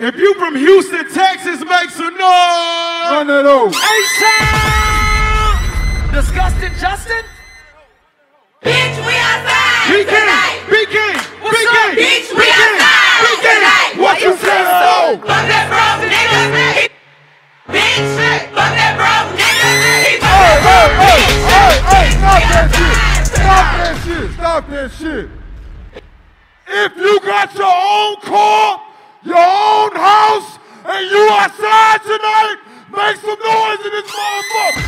If you from Houston, Texas, make some noise! Run it over. H-Town! Disgusting Justin? Bitch, we outside! BeatKing! What's up? Bitch, we outside! BeatKing! What you say so? Fuck that broke nigga! Bitch, fuck that broke nigga! Hey, stop that shit! If you got your own car, your own house, and you outside tonight, make some noise in this motherfucker!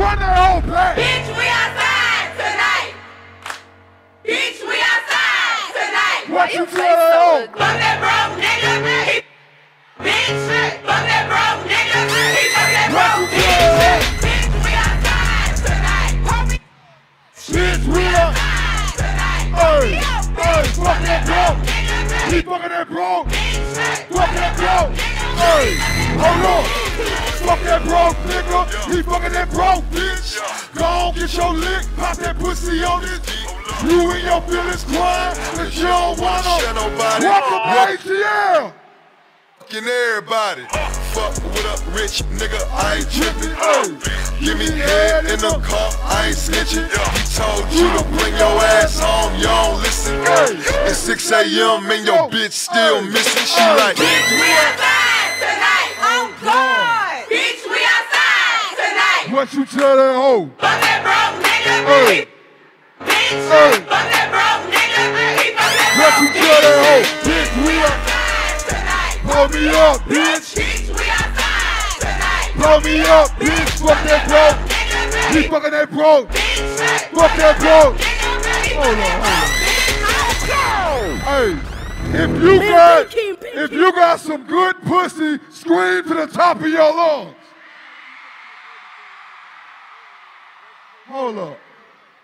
Run that whole place! Bitch, we outside tonight! Bitch, we outside tonight! What you say so? Fuck that broke nigga! Bitch, fuck that broke nigga! Fuck that broke nigga! Bitch, we outside tonight! Bitch, we outside tonight! Hey! Hey, fuck that bro, he fucking that bro, fuck that bro, hey, hold on, fuck that bro, nigga, he fucking that bro, bitch, go on, get your lick, pop that pussy on it, you and your feelings crying, cause you don't wanna, welcome to ATL, fucking everybody, fuck with a rich nigga, I ain't tripping, give me head in the car, I ain't snitching, he told you to bring your ass home, you don't listen. At 6 a.m. and your bitch still missing. She like, bitch, we outside tonight. Oh God, bitch, we outside tonight. What you tell that hoe? Fuck that broke nigga. Bitch, fuck that broke nigga. What you tell that hoe? Bitch, we outside tonight. Blow me up, bitch. Bitch, we outside tonight. Blow me up, bitch. Fuck that broke. He fucking that broke. Fuck that broke. Hold on. Hey, if you got some good pussy, scream to the top of your lungs. Hold up.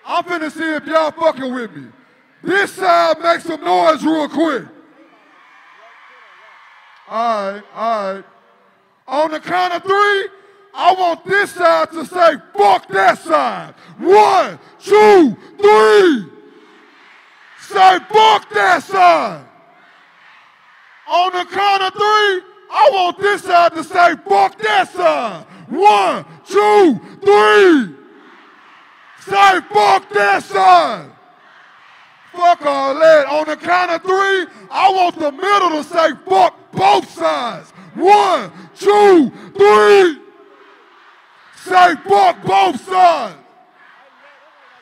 I'm finna see if y'all fucking with me. This side make some noise real quick. All right. On the count of three, I want this side to say, fuck that side. 1, 2, 3. Say, fuck that side. On the count of three, I want this side to say, fuck that side. 1, 2, 3. Say, fuck that side. Fuck all that. On the count of three, I want the middle to say, fuck both sides. 1, 2, 3. Say, fuck both sides.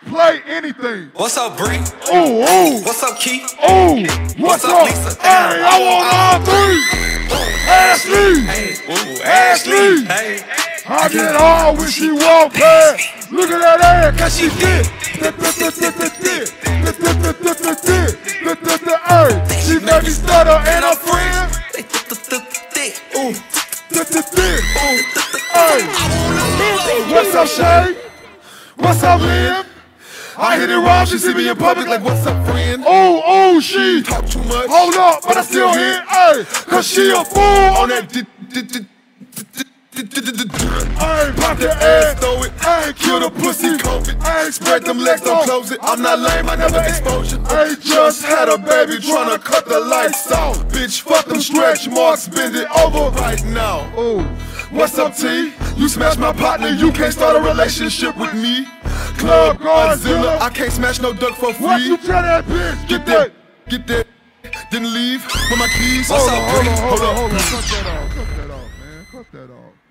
Play anything. What's up, Bree? Oh. What's up, Keith? Oh. What's up, Lisa? Hey, I want all three. Ashley. I get hard when she walk past. Look at that ass, cause she thick. She made me stutter and I'm friend. What's up, Shay? What's up, Liv? I hit it wrong, she see me in public like, what's up, friend? Oh, she talk too much, hold up, but I still hit, ayy, cause she a fool on that I ain't pop that ass, throw it, I ain't kill the pussy, comb it, I ain't spread them legs, don't close it, I'm not lame, I never exposure. I just had a baby tryna cut the lights off, bitch, fuck them stretch marks, bend it over right now. Ooh. What's up, T? You smashed my partner, you can't start a relationship with me. Club Godzilla, I can't smash no duck for free. What you tell that bitch? Get that. Didn't leave with my keys. What's up, Bree? Hold on. Cut that off, man.